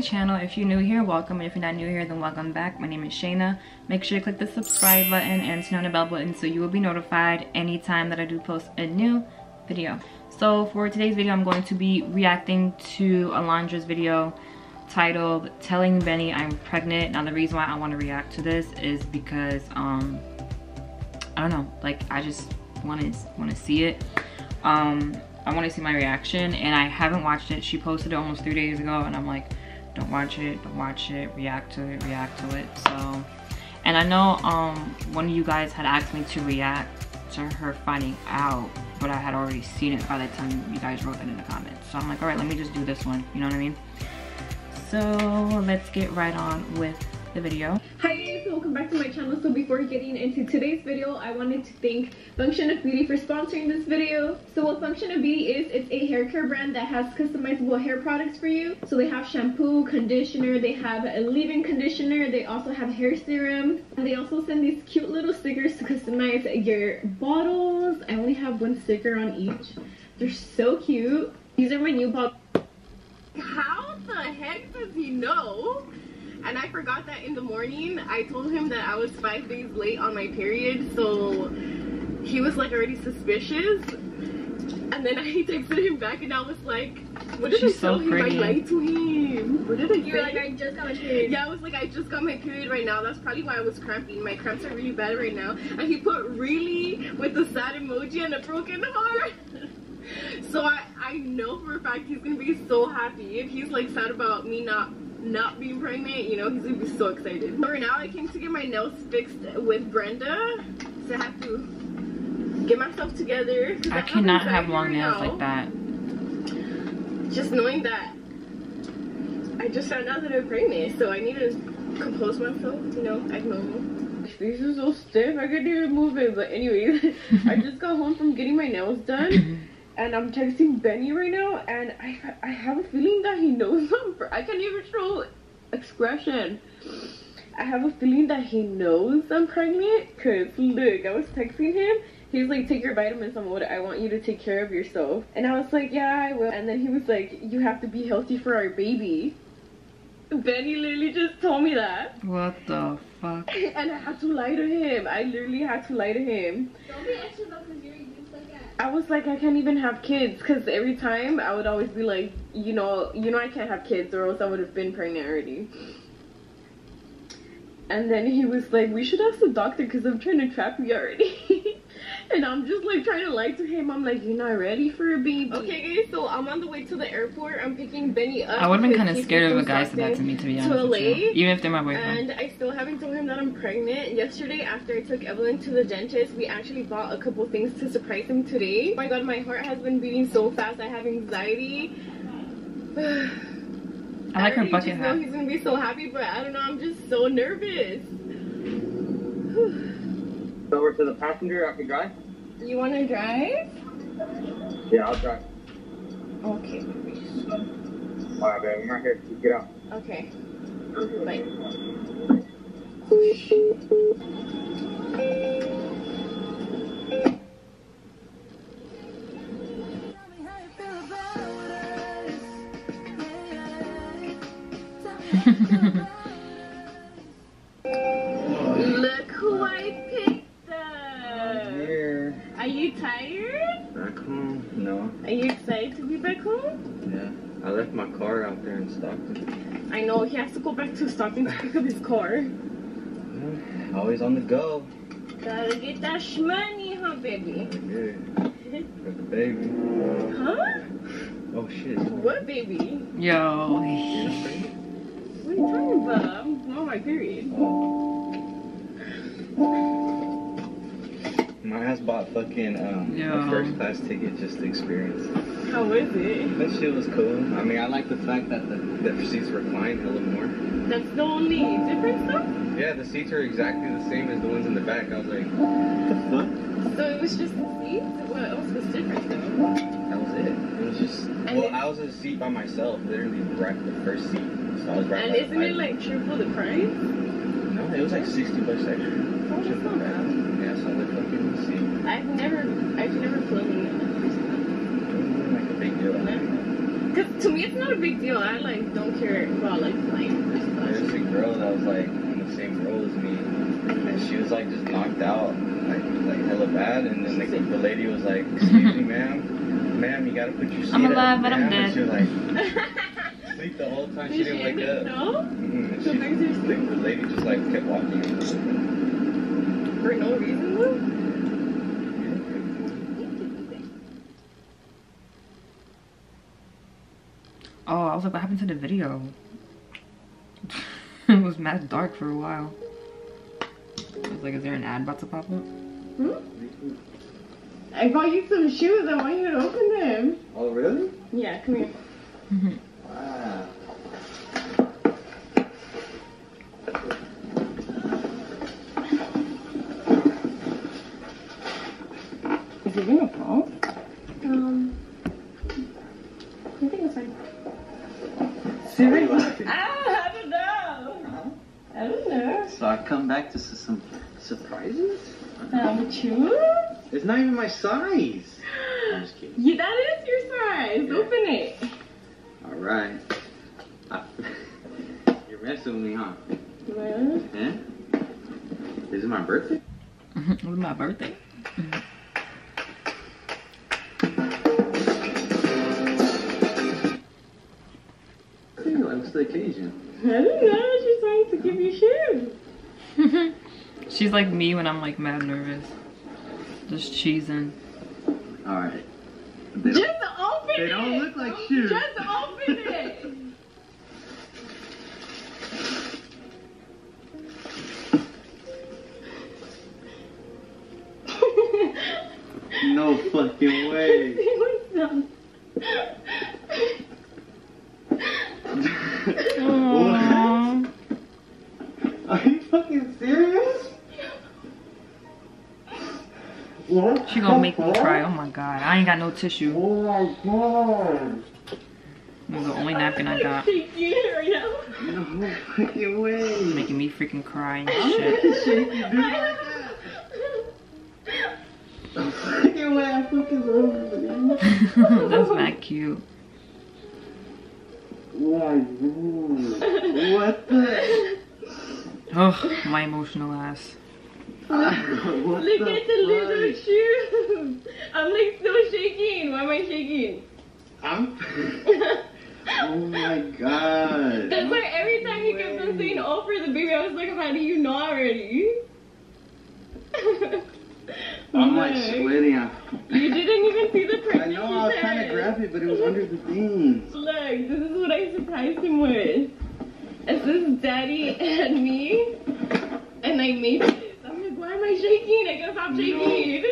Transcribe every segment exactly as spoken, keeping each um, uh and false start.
Channel. If you're new here, welcome, and if you're not new here, then welcome back. My name is Shayna. Make sure to click the subscribe button and turn on the bell button so you will be notified anytime that I do post a new video. So for today's video, I'm going to be reacting to Alondra's video titled Telling Benny I'm Pregnant. Now the reason why I want to react to this is because um I don't know, like I just want to want to see it. um I want to see my reaction, and I haven't watched it. She posted it almost three days ago, and I'm like, don't watch it, don't watch it, react to it, react to it. So, and I know um, one of you guys had asked me to react to her finding out, but I had already seen it by the time you guys wrote it in the comments. So I'm like, all right, let me just do this one, you know what I mean? So let's get right on with the video. Hi guys, welcome back to my channel. So before getting into today's video, I wanted to thank Function of Beauty for sponsoring this video. So what Function of Beauty is, it's a hair care brand that has customizable hair products for you. So they have shampoo, conditioner, they have a leave-in conditioner, they also have hair serums, and they also send these cute little stickers to customize your bottles. I only have one sticker on each. They're so cute. These are my new bottles. How the heck does he know? And I forgot that in the morning, I told him that I was five days late on my period, so he was like already suspicious. And then I texted him back and I was like, what did I tell him? I lied to him. What did I You were like, I just got my period. Yeah, I was like, I just got my period right now. That's probably why I was cramping. My cramps are really bad right now. And he put really with a sad emoji and a broken heart. So I, I know for a fact he's going to be so happy. If he's like sad about me not not being pregnant, you know, he's gonna be so excited. So right now I came to get my nails fixed with Brenda, so I have to get myself together. I cannot have long nails like that. Just knowing that I just found out that I'm pregnant, so I need to compose myself, you know, act normal. My face is so stiff, I couldn't even move it, but anyways, I just got home from getting my nails done. And I'm texting Benny right now, and I, I have a feeling that he knows I'm pregnant. I can't even show expression. I have a feeling that he knows I'm pregnant, because look, I was texting him. He's like, take your vitamins, I'm old. I want you to take care of yourself. And I was like, yeah, I will. And then he was like, you have to be healthy for our baby. Benny literally just told me that. What the fuck? And I had to lie to him. I literally had to lie to him. Don't be extra about the series. I was like, I can't even have kids, because every time I would always be like, you know, you know I can't have kids or else I would have been pregnant already. And then he was like, we should ask the doctor because I'm trying to trap you already. And I'm just like trying to lie to him. I'm like, you're not ready for a baby. Okay guys, so I'm on the way to the airport. I'm picking Benny up. I would have been kind of scared if a guy said that to me, to be honest with you. Even if they're my boyfriend. And I still haven't told him that I'm pregnant. Yesterday, after I took Evelyn to the dentist, we actually bought a couple things to surprise him today. Oh my god, my heart has been beating so fast. I have anxiety. I like her bucket hat. I know he's gonna be so happy, but I don't know. I'm just so nervous. Over to the passenger. I can drive. You want to drive? Yeah, I'll drive. Okay. All right, babe. I'm right here. Get out. Okay. Bye. Look who I picked up. Here. Are you tired? Back home? No. Are you excited to be back home? Yeah. I left my car out there in Stockton. I know. He has to go back to Stockton to pick up his car. Yeah, always on the go. Gotta get that shmoney, huh, baby? Yeah. Got the baby. Huh? Oh, shit. What baby? Yo. Yeah. What are you talking about? I'm on my period. My ass bought fucking um, yeah. a first class ticket just to experience. How was it? That shit was cool. I mean, I like the fact that the, the seats recline a little more. That's the only difference though? Yeah, the seats are exactly the same as the ones in the back. I was like, what the fuck? So it was just the seats? What else was different though? That was it. It was just, and well, I was in a seat by myself, literally right the first seat. So I was right. And isn't it like triple the price? No, It was like sixty per second. Oh, that's not bad. Yeah, so like fucking insane. I've never, I've never flown in that person. Like a big deal. No. Cause to me, it's not a big deal. I like don't care about like flying. There's a girl that was like on the same row as me, and she was like just knocked out, like like hella bad. And then like the lady was like, "Excuse me, ma'am, ma'am, you gotta put your seat I'm up." I'm alive, but I'm dead. And she was like. The whole time she, she didn't wake up. No? Mm-hmm. So she, the lady just like kept walking. For no reason though? Oh, I was like, what happened to the video? It was mad dark for a while. I was like, is there an ad about to pop up? Hmm? I bought you some shoes. I want you to open them. Oh, really? Yeah, come here. Mm-hmm. Wow. Is it gonna fall? Um, I think it's fine. Seriously? Ah, I don't know. Huh? I don't know. So I come back to some surprises? Um, choose? It's not even my size. I'm just kidding. Yeah, that is your size. Yeah. Open it. Right. Uh, you're messing with me, huh? Really? Yeah? Is it my birthday? It was my birthday. Mm-hmm. I think it was the occasion. I don't know. She's trying to give you shoes. She's like me when I'm like mad nervous. Just cheesing. Alright. Just open it! They don't look like shoes. Just open it! No fucking way. What? Are you fucking serious? What? She gonna make me cry. Oh my god. I ain't got no tissue. Oh my god. This is the only napkin I got. No fucking way. Making me freaking cry and shit. No fucking way. I fucking love you. That's not cute. What the? Ugh, my emotional ass. Look, look the at the little shoes. I'm like so shaking. Why am I shaking? I'm. Oh my god. That's why every time you kept on saying "oh" for the baby, I was like, how do you know already? I'm like sweating. I'm... You didn't even see the pregnancy. I know I was there. Trying to grab it, but it was under the thing. Look, this is what I surprised him with. It's this daddy and me, and I made it. Why am I shaking? I gotta stop shaking. No.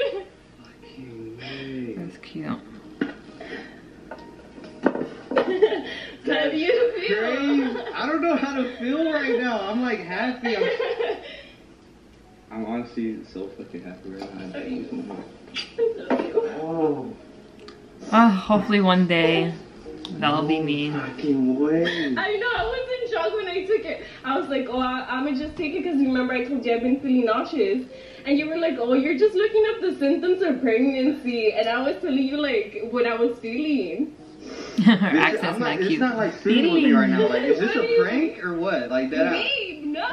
Fucking way. That's cute. That's how do you feel? Crazy. I don't know how to feel right now. I'm like happy. I'm, I'm honestly so fucking happy right now. Oh. Oh, hopefully one day that'll no be me. Fucking way. I know. I was in shock when I took it. I was like, oh, I, I'm gonna just take it because remember I told you I've been feeling nauseous, and you were like, oh, you're just looking up the symptoms of pregnancy, and I was telling you like what I was feeling. Her accent's not cute. It's not like sitting with me right now. Like, is this a prank or what? Like that? Babe, no.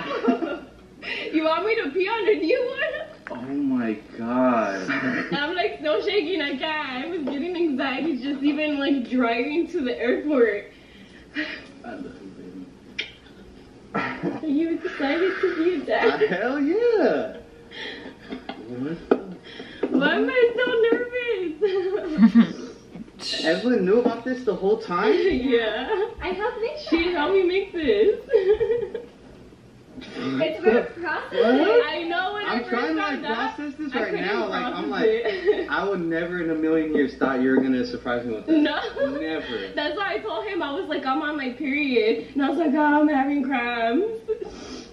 You want me to pee on a new one? Oh my god. I'm like so shaking. I can't. I was getting anxiety just even like driving to the airport. I love you, baby. So you decided to be a dad? Hell yeah. What the? Why am I so nervous? Evelyn knew about this the whole time? Yeah. I helped make that. She helped me make this. It's been a process. What? I know when I'm I first trying to like process this right now. Like I'm like, it. I would never in a million years thought you were gonna surprise me with this. No, never. That's why I told him I was like, I'm on my period, and I was like, oh, I'm having cramps.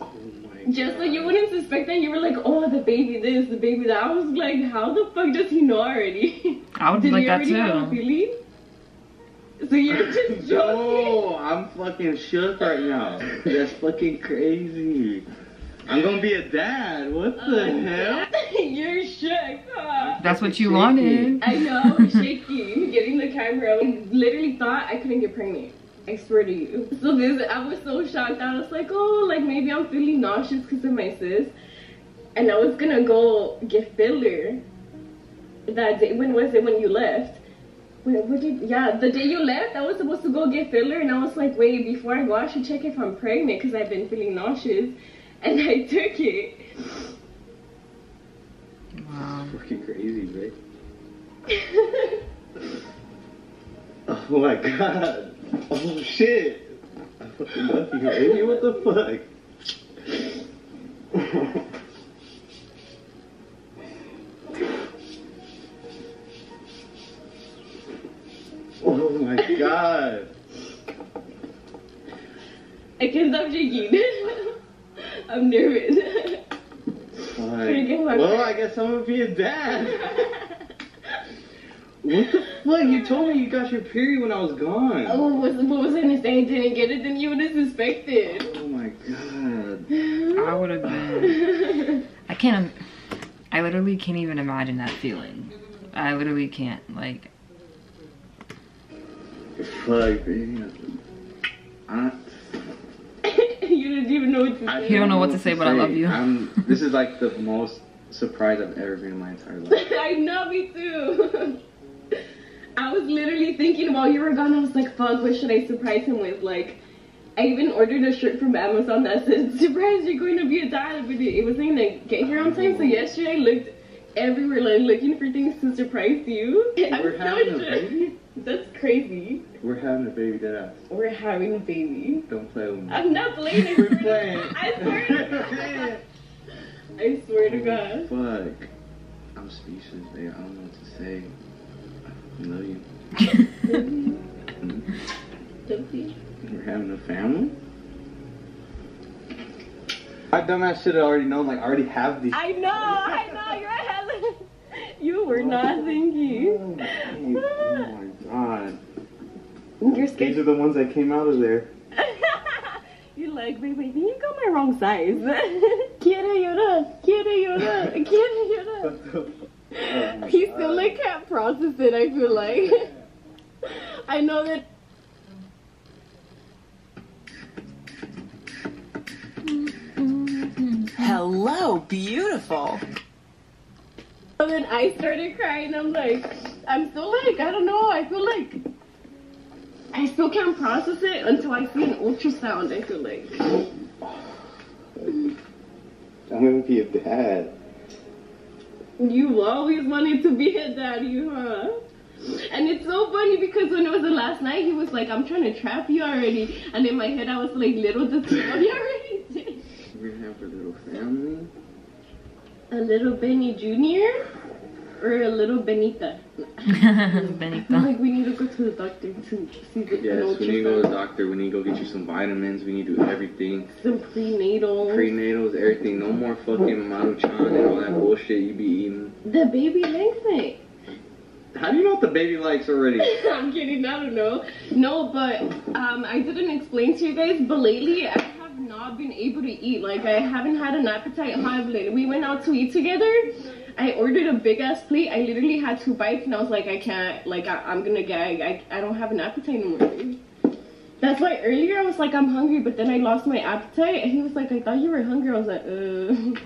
Oh my god. Just so you wouldn't suspect that, you were like, oh, the baby this, the baby that. I was like, how the fuck does he know already? I would be like that too. Did you already have a feeling? So you're just joking? No, I'm fucking shook right now. That's fucking crazy. I'm gonna be a dad. What oh, the hell? You're shook, huh? That's what you wanted. I know, shaking, getting the camera. I literally thought I couldn't get pregnant. I swear to you. So this, I was so shocked. I was like, oh, like maybe I'm feeling nauseous because of my sis. And I was gonna go get filler that day. When was it when you left? Wait, what did, yeah, the day you left, I was supposed to go get filler. And I was like, wait, before I go, I should check if I'm pregnant because I've been feeling nauseous. And I took it. Wow. That's fucking crazy, babe. Oh my god. Oh shit. I fucking love you, baby. What the fuck? Oh my god. I can't stop shaking. I'm nervous. Like, well, I guess I'm gonna be a dad. What the fuck? You told me you got your period when I was gone. Oh, what was I gonna say? I didn't get it, then you would have suspected. Oh my god. I would have been. I can't. I literally can't even imagine that feeling. I literally can't. Like. Fuck, baby. I. You didn't even know what to say. You don't know what to say, but I love you. Um, this is like the most surprised I've ever been in my entire life. I know, me too. I was literally thinking while you were gone, I was like, fuck, what should I surprise him with? Like, I even ordered a shirt from Amazon that said, surprise, you're going to be a dad. But it wasn't going to get here on time, so yesterday I looked everywhere, like, looking for things to surprise you. We're I'm having so a baby? That's crazy. We're having a baby, dead ass. We're having a baby. Don't play with me. I'm not playing it. We're playing. I swear to God. I swear to God. Fuck. I'm speechless, babe. I don't know what to say. I love you. Mm-hmm. We're having a family? I dumbass should have already known, like, I already have these. I know, I know, you're ahead. You were oh, not thinking. Oh, oh my god. You're scared. These are the ones that came out of there. You're like, wait, wait, you got my wrong size. Quiere llorar, quiere llorar, quiere llorar. He still, like, can't process it, I feel like. I know that. Hello, beautiful. And then I started crying. I'm like, I'm still like, I don't know. I feel like I still can't process it until I see an ultrasound. I feel like I'm gonna be a dad. You always wanted to be a daddy, huh? And it's so funny because when it was the last night, he was like, I'm trying to trap you already. And in my head, I was like, little does he already did. We're gonna have a little family. A little Benny Junior or a little Benita? Benita. I'm like, we need to go to the doctor to see the Yes, we need to go to the doctor. We need to go get you some vitamins. We need to do everything. Some prenatals. Prenatals, everything. No more fucking Maruchan and all that bullshit you be eating. The baby likes it. How do you know what the baby likes already? I'm kidding. I don't know. No, but um, I didn't explain to you guys, but lately I have not been able to eat. Like, I haven't had an appetite. Evelyn, we went out to eat together. I ordered a big ass plate. I literally had two bites and I was like, I can't. Like, I, I'm gonna gag. I, I don't have an appetite anymore. That's why earlier I was like, I'm hungry, but then I lost my appetite. And he was like, I thought you were hungry. I was like, uh.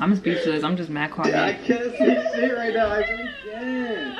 I'm speechless. I'm just mad quiet. Yeah, I can't see shit right now. I really can't.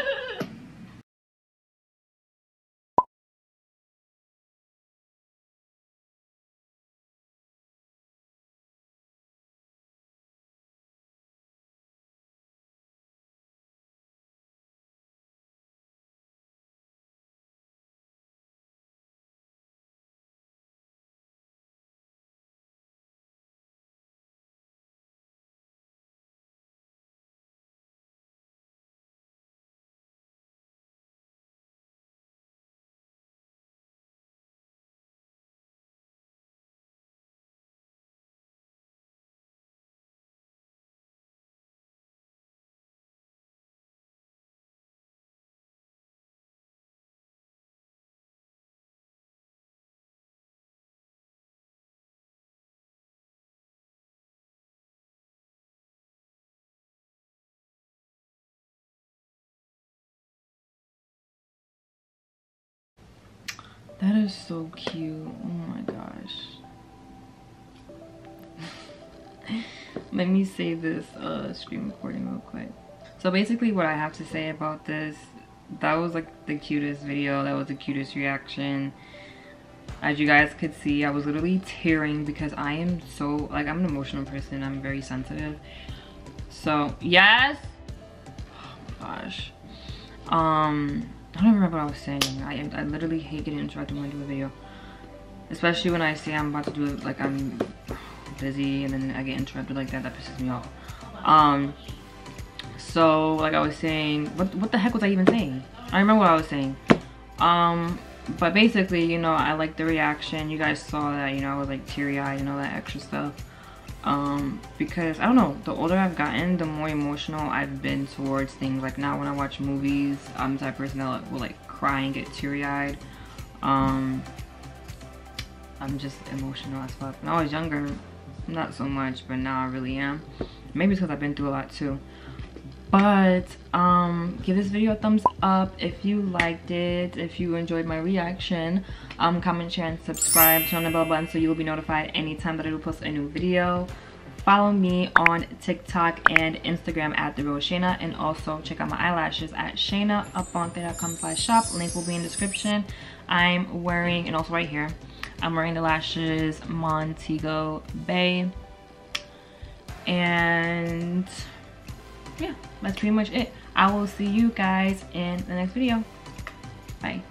That is so cute. Oh my gosh. Let me save this uh, screen recording real quick. So basically what I have to say about this, that was like the cutest video. That was the cutest reaction. As you guys could see, I was literally tearing because I am so, like, I'm an emotional person. I'm very sensitive. So, yes. Oh my gosh. Um, I don't remember what I was saying. I, I literally hate getting interrupted when I do a video. Especially when I say I'm about to do it, like, I'm busy and then I get interrupted like that. That pisses me off. Um, so, like I was saying, what, what the heck was I even saying? I remember what I was saying. Um... But basically, you know, I like the reaction. You guys saw that, you know, I was like teary-eyed and all that extra stuff. Um, because, I don't know, the older I've gotten, the more emotional I've been towards things. Like now when I watch movies, I'm the type of person that like, will like cry and get teary-eyed. Um, I'm just emotional as fuck. When I was younger, not so much, but now I really am. Maybe it's because I've been through a lot too. But um give this video a thumbs up if you liked it, if you enjoyed my reaction. Um comment, share, and subscribe. Turn on the bell button so you will be notified anytime that I will post a new video. Follow me on TikTok and Instagram at TheRealShayna, and also check out my eyelashes at shayna aponte dot com slash shop. Link will be in the description. I'm wearing, and also right here, I'm wearing the lashes Montego Bay, and yeah, that's pretty much it. I will see you guys in the next video. Bye.